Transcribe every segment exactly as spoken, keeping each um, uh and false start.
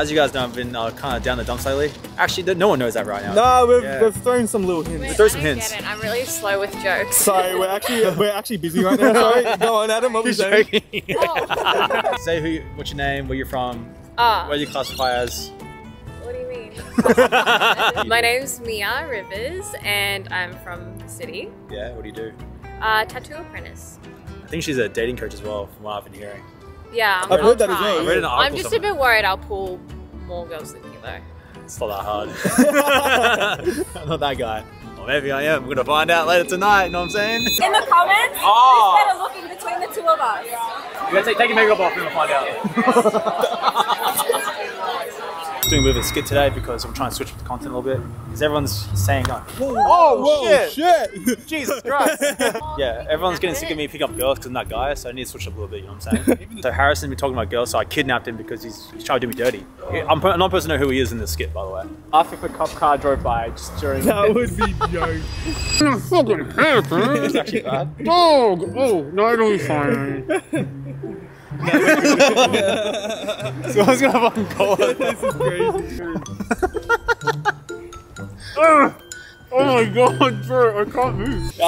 As you guys know, I've been uh, kind of down the dumps lately. Actually, no one knows that right now. No, we've, yeah. we've thrown some little hints. We've thrown some I hints. Get it. I'm really slow with jokes. Sorry, we're actually we're actually busy right now. Sorry, go on, Adam. What were you saying? Oh. Say who, you, what's your name, where you're from, uh, where you classify as. What do you mean? My name's Mia Rivers, and I'm from the city. Yeah. What do you do? Uh, tattoo apprentice. I think she's a dating coach as well, from what I've been hearing. Yeah, I'm I've heard that as well. Read an I'm just somewhere. a bit worried I'll pull more girls than you though. It's not that hard. I'm not that guy. Or maybe I am. We're gonna find out later tonight. You know what I'm saying? In the comments, oh. Who's better looking between the two of us? You gotta take, take your makeup off and we'll find out. Doing a bit of a skit today because I'm trying to switch up the content a little bit because everyone's saying, like, "Whoa, oh, whoa, shit, shit. Jesus Christ!" Yeah, everyone's getting sick of me picking up girls because I'm that guy, so I need to switch up a little bit, you know what I'm saying? So Harrison, we're talking about girls, so I kidnapped him because he's, he's trying to do me dirty. I'm, I'm not supposed to know who he is in this skit, by the way. After the cop car drove by, just during that would be joke. It's fucking happened. It's actually bad. Dog! Oh, no, it'll be fine. So I was gonna have one call. This is crazy. Oh my god, bro, I can't move. Oh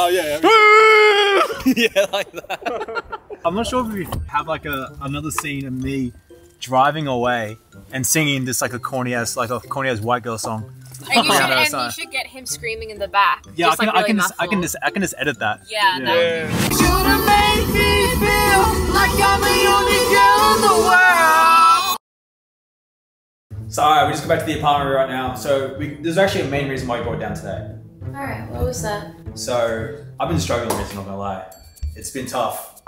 yeah, yeah. Yeah, like that. I'm not sure if we have like a another scene of me driving away and singing this like a corny ass like a corny ass white girl song. And you should, and you should get him screaming in the back. Yeah, just, I can, like, really I can just, I can just, I can just edit that. Yeah. yeah. That would be... Should've made me feel like I'm the only girl in the world. So alright, we just go back to the apartment right now. So we, there's actually a main reason why we brought it down today. Alright, what was that? So I've been struggling with it, not gonna lie. It's been tough.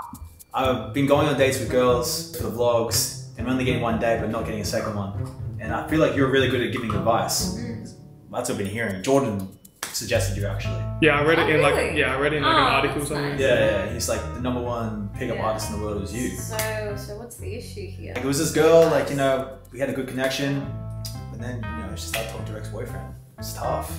I've been going on dates with girls for the vlogs, and I'm only getting one date, but not getting a second one. And I feel like you're really good at giving advice. That's what I've been hearing. Jordan suggested you actually. Yeah, I read it oh, in like really? yeah, I read it in like oh, an article or something. Nice. Yeah, yeah, he's like the number one pickup yeah. artist in the world is you. So, so what's the issue here? Like, it was this girl, like you know, we had a good connection, but then you know she started talking to her ex-boyfriend. It's tough.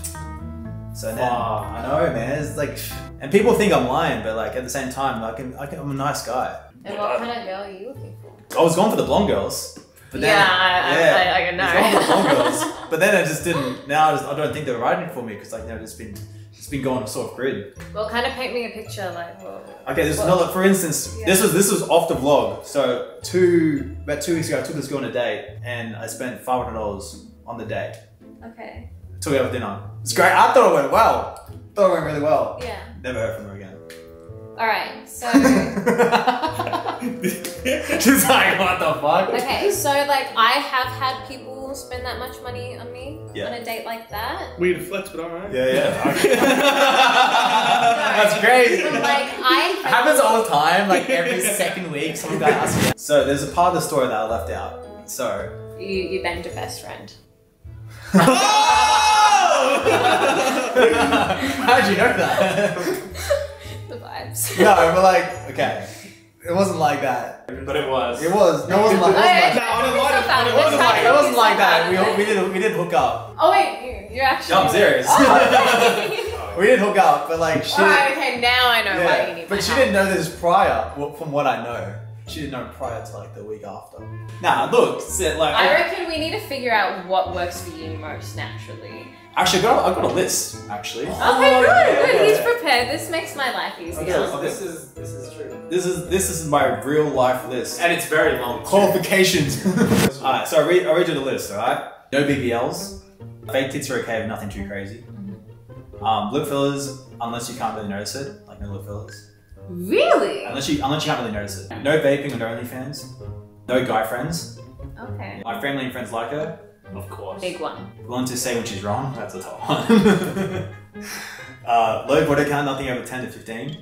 So then wow. I know, man. It's like, and people think I'm lying, but like at the same time, like I'm, I'm a nice guy. And what kind of girl are you looking for? I was going for the blonde girls. But then, yeah, I, yeah, I, I, I can know. I was going for the girls, but then I just didn't. Now I, just, I don't think they're writing for me because like now it's been it's been going sort of grid. Well, kind of paint me a picture, like. Well, okay, this well, is another. For instance, yeah. this was this was off the vlog. So two about two weeks ago, I took this girl on a date, and I spent five hundred dollars on the date. Okay. I took her out for dinner. It's great. I thought it went well. I thought it went really well. Yeah. Never heard from her again. All right, so. She's like, what the fuck? Okay, so like I have had people spend that much money on me yeah. on a date like that. Weird flex, but alright. Yeah, yeah. That's great. But, like, I it happens all the time. Like every second week, someone got asked me. So there's a part of the story that I left out. So you you banged your best friend. How'd you know that? The vibes. No, but like okay. It wasn't like that. But it was. It was. No, it wasn't like that. It wasn't like that. It wasn't like that. We did we did hook up. Oh wait, you're actually. No, I'm serious. We did hook up, but like she. Alright, okay, now I know why you need. But she didn't know this prior, from what I know. She didn't know prior to like the week after. Nah, look, like. I reckon we need to figure out what works for you most naturally. Actually, I got, I got a list, actually. Oh, okay, good, yeah, good, yeah, he's yeah. prepared. This makes my life easier. Okay, okay. This is, this is true. This is, this is my real life list. And it's very long. Qualifications. Alright, so I read, I read you the list, alright? No B B Ls. Fake tits are okay, but nothing too crazy. Um, lip fillers, unless you can't really notice it. Like, no lip fillers. Really? Unless you, unless you can't really notice it. No vaping on OnlyFans. No guy friends. Okay. My family and friends like her. Of course. Big one. Willing to say when she's wrong, that's a top one. uh, low body count, nothing over ten to fifteen.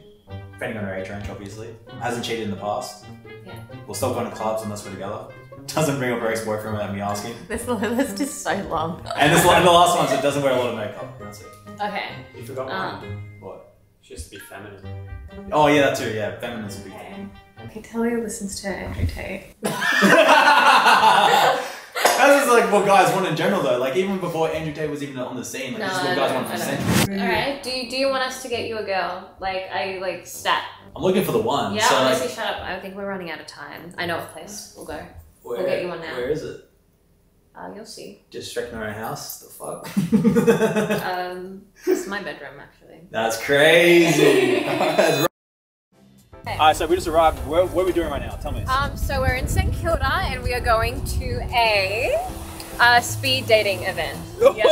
Depending on her age range, obviously. Hasn't cheated in the past. Yeah. We'll stop going to clubs unless we're together. Doesn't bring up her ex-boyfriend without me asking. This list is so long. And, this, and the last one, so it doesn't wear a lot of makeup. That's it. Okay. You forgot um, one. What? She has to be feminine. Oh yeah, that too, yeah. Feminism. Okay. Thing. I can tell you listens to Andrew Tate. That's just like what guys want in general though, like even before Andrew Tate was even on the scene, like no, this is what guys want for centuries. Alright, do you, do you want us to get you a girl? Like, are you like stat? I'm looking for the one. Yeah, so honestly like... shut up, I think we're running out of time. I know a place, we'll go. Where, we'll get you one now. Where is it? Uh, you'll see. Just striking our own house? The fuck? um, it's my bedroom, actually. That's crazy. That's right. Okay. Alright, so we just arrived. Where, what are we doing right now? Tell me. Um, so we're in Saint Kilda and we are going to a uh, speed dating event. Yeah.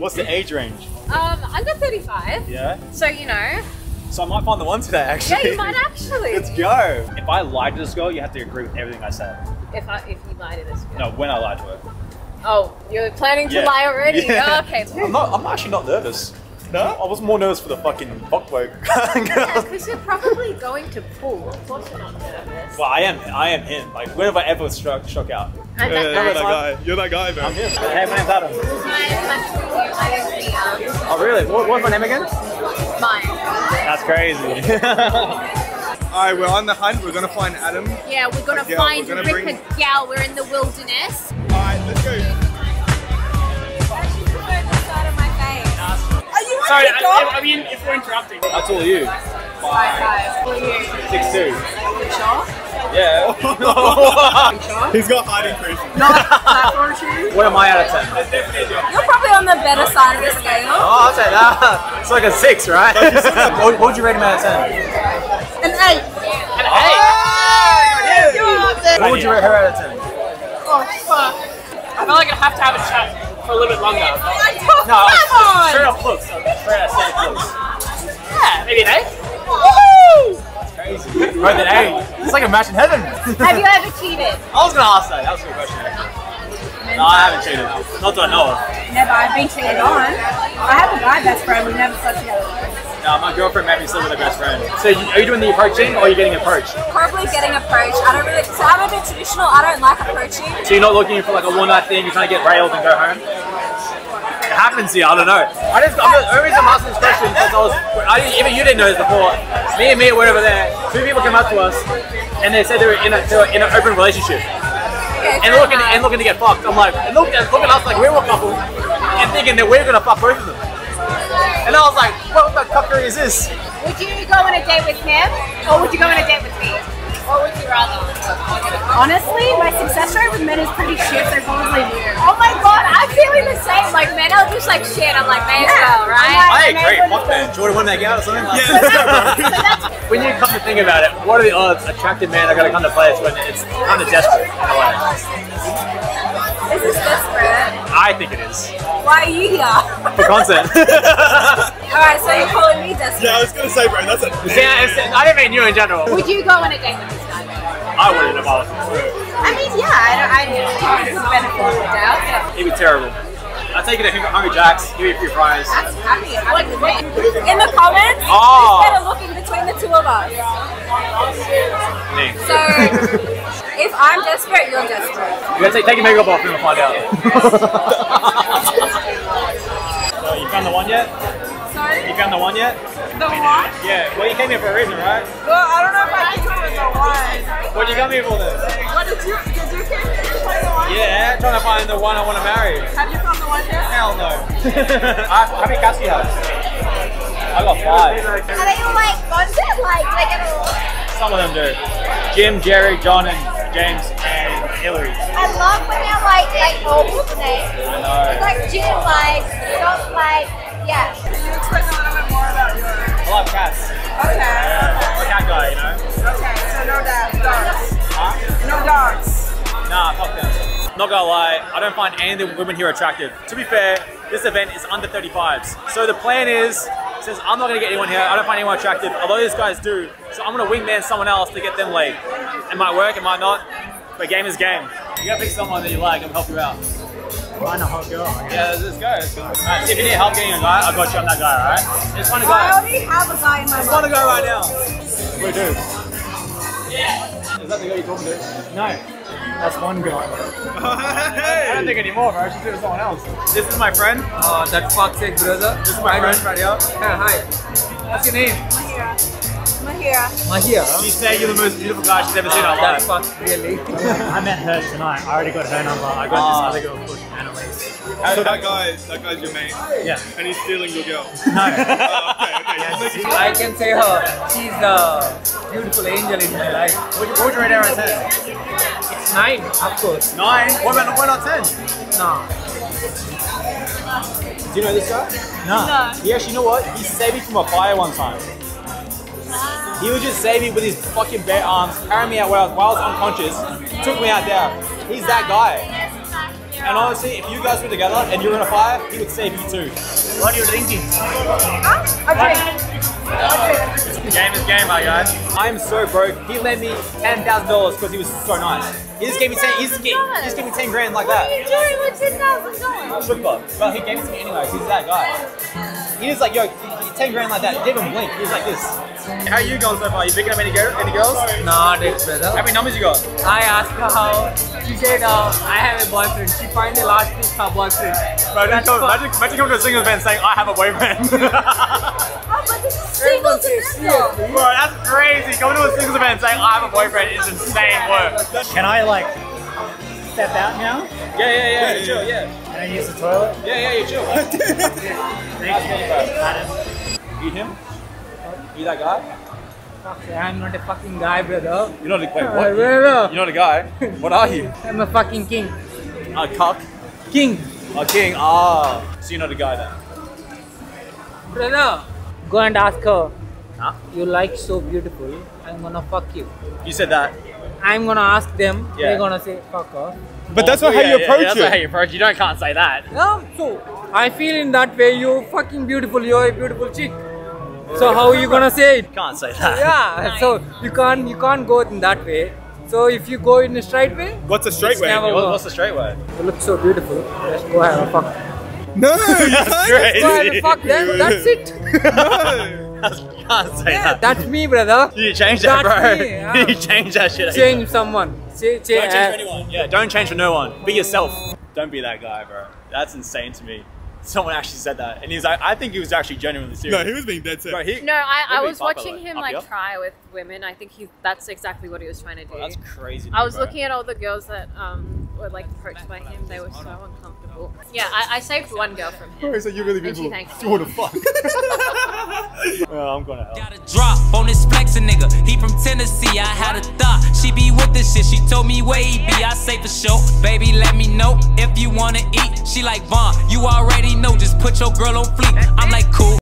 What's the age range? Um, under thirty-five. Yeah. So, you know. So I might find the one today, actually. Yeah, you might actually. Let's go. If I lied to this girl, you have to agree with everything I said. If I, if you lie to this girl. No, when I lie to her. Oh, you're planning to yeah. lie already? Yeah. Oh, okay. I'm, not, I'm actually not nervous. No? I was more nervous for the fucking fuckboat. Yeah, because you're probably going to pool. Of course you're not nervous. Well, I am I am him. Like, when have I ever struck, struck out? I'm yeah, that guy. You're that guy. You're that guy, man. I'm him. Hey, my name's Adam. Oh, really? What, what's my name again? Mine. That's crazy. Alright, we're on the hunt. We're gonna find Adam. Yeah, we're gonna a find we're gonna Rick bring... a gal. We're in the wilderness. Alright, let's go. Are you on Sorry, I, I mean, if we're interrupting. That's all you. Five. All you. Six two. Sure? Yeah. Sure? He's got height increase. Not that. What am I out of ten? You're probably on the better side of the scale. Oh, I'll say that. It's like a six, right? What would you rate him out of ten? An eight! An eight! Oh, yeah. What would you rate her out of ten? Oh, fuck. I feel like I have to have a chat for a little bit longer. I don't, no, come on! Straight off looks. Straight off looks. Yeah, maybe an eight. Woohoo! That's crazy. More than eight. It's like a match in heaven. Have you ever cheated? I was going to ask that. That was a good question. No, I haven't cheated. Not that I know of. Never. I've been cheated on. I have a guy best friend. We never slept together. No, my girlfriend made me sleep with her best friend. So you, are you doing the approaching or are you getting approached? Probably getting approached. I don't really, so I'm a bit traditional, I don't like approaching. So you're not looking for like a one night thing, you're trying to get railed and go home? It happens here, I don't know. I just, I'm, the only reason I'm asking this question because I was, I, even you didn't know this before, me and Mia were over there, two people came up to us and they said they were in, a, they were in an open relationship. Okay, and, looking, and looking to get fucked. I'm like, and look, look at us like we were a couple and thinking that we we're going to fuck both of them. And I was like, what the fuckery is this? Would you go on a date with him, or would you go on a date with me? What would you rather? Honestly, my success rate with men is pretty shit, so probably you. Oh my god, I'm feeling the same. Like, men are just like shit. I'm like, man, yeah. well, right? I agree. Fuck that. Jordan wouldn't make out or something? Like yeah. so that's, so that's when you come to think about it, what are the odds attractive men are going to come to place when it's kind of desperate, in a way? Is this desperate? I think it is. Why are you here? For content. Alright, so you're calling me desperate. Yeah, I was going to say, bro, that's it. Yeah, it's, I don't mean you in general. Would you go on a date with this guy? I wouldn't have asked him. I mean, yeah, I don't, I don't know. benefit of the doubt. Yeah. It'd be terrible. I'll take you to Hungry Jack's, give you a few fries. That's happy. I like the date. In the comments, oh. Who's better looking between the two of us? Me. So, if I'm desperate, you're desperate. You gotta take, take your makeup off and we'll find out. So you found the one yet? Sorry? You found the one yet? The one? Yeah, well you came here for a reason, right? Well, I don't know if I came here for the one. What did you come here for then? What, did you, did you came here to find the one? Yeah, trying to find the one I want to marry. Have you found the one yet? Hell no. I, how many cats do you have? I got five. Are they all like bonded? Like, like at all? Some of them do. Jim, Jerry, John and James and Hillary. I love when they're like, like old names. I know. It's like Jim, like, John, like, yeah. You explain a little bit more about yours. I like cats. Okay. Yeah. I'm a cat guy, you know? Okay, so no dogs. Huh? No dogs. Nah, fuck them. Not gonna lie, I don't find any of the women here attractive. To be fair, this event is under thirty-fives. So the plan is, since I'm not gonna get anyone here, I don't find anyone attractive, although these guys do, so I'm gonna wingman someone else to get them laid. It might work, it might not, but game is game. You gotta pick someone that you like and help you out. Find a hot girl. Yeah, let's go. Let's go. Alright, so if you need help getting a guy, I've got you on that guy, alright? Just find a guy. I already have a guy in my mind. Just find a guy right now. We do. Yeah. Is that the guy you're talking to? No. That's one guy. Hey. I don't think anymore, bro. I should do it with someone else. This is my friend. Oh, that fuck's sake, brother. This is my friend right here. Yeah, hi. What's your name? Mahira. Mahira. Mahira? She's saying you're the most beautiful guy she's ever seen in her life. That fuck, really? I met her tonight. I already got her number. I got oh. this other girl called Annalise. So that guy, that guy's your mate? Yeah. And he's stealing your girl? No. Oh, okay, okay. Yes. I can say her. She's uh... most beautiful angel in my life. What would you rate her out of ten? It's nine, of course. Nine? What about one out of ten? No. Do you know this guy? No. no. He actually, you know what? He saved me from a fire one time. He would just save me with his fucking bare arms, carry me out while I was, while I was unconscious, took me out there. He's that guy. And honestly, if you guys were together and you were in a fire, he would save you too. What are you drinking? Huh? I drink. Game is game, my guys. I am so broke. He lent me ten thousand dollars because he was so nice. He just gave me ten. He just gave, he just gave me ten grand like that. What are you doing with ten thousand dollars? Sugar, but he gave it to me anyway. He's that guy. He was like, yo, ten grand like that. He didn't even blink. He was like this. How are you going so far? You picking up any, girl, any girls? Nah, no, that's better. How many numbers you got? I asked her how. She said, uh, I have a boyfriend. She finally last week her boyfriend. Imagine coming to a singles event saying, I have a boyfriend. Oh, but this is singles event. Bro, that's crazy. Coming to a singles event saying, I have a boyfriend is insane work. Can I like step out now? Yeah, yeah, yeah, yeah. Chill, yeah. Can I use the toilet? Yeah, yeah, you chill. Thank you. Eat him? You that guy? Okay, I'm not a fucking guy, brother. You're not a guy. What? Brother. You're not a guy. What are you? I'm a fucking king. A cock? King. A king. Ah. So you're not a guy then. Brother, go and ask her. Huh? You like so beautiful. I'm gonna fuck you. You said that. I'm gonna ask them. Yeah. They're gonna say fuck off. But oh, that's not yeah, how you approach yeah, yeah, that's it. That's not how you approach. You don't can't say that. No. So I feel in that way. You're fucking beautiful. You're a beautiful chick. So how are you gonna say it? Can't say that. Yeah, nice. So you can't you can't go in that way. So if you go in a straight way, what's a straight way? What's a straight way? You look so beautiful. Let's go have a fuck. No, you that's crazy. Let's go have a fuck. Then that's it. No, that's, you can't say yeah, that. That's me, brother. You change that, that's bro. Me, yeah. You change that shit. Change someone. Change, change, don't change uh, for anyone. Yeah, don't change for no one. Be yourself. Don't be that guy, bro. That's insane to me. Someone actually said that, and he's like, I think he was actually genuinely serious. No, he was being dead serious. Bro, he, no, I, I was watching like, him up, like up. try with women. I think he that's exactly what he was trying to do. Oh, that's crazy. I was bro. looking at all the girls that um were like approached by him. They were so uncomfortable. Yeah, I, I saved one girl from him. So you're really beautiful. She what the fuck? Oh, I'm gonna help. Got a drop on this flexin' nigga. He from Tennessee. I had a thought. She be with this shit. She told me where he be. I say for sure. Baby, let me know if you wanna eat. She like Vaughn. You already know. Just put your girl on fleek. I'm like cool.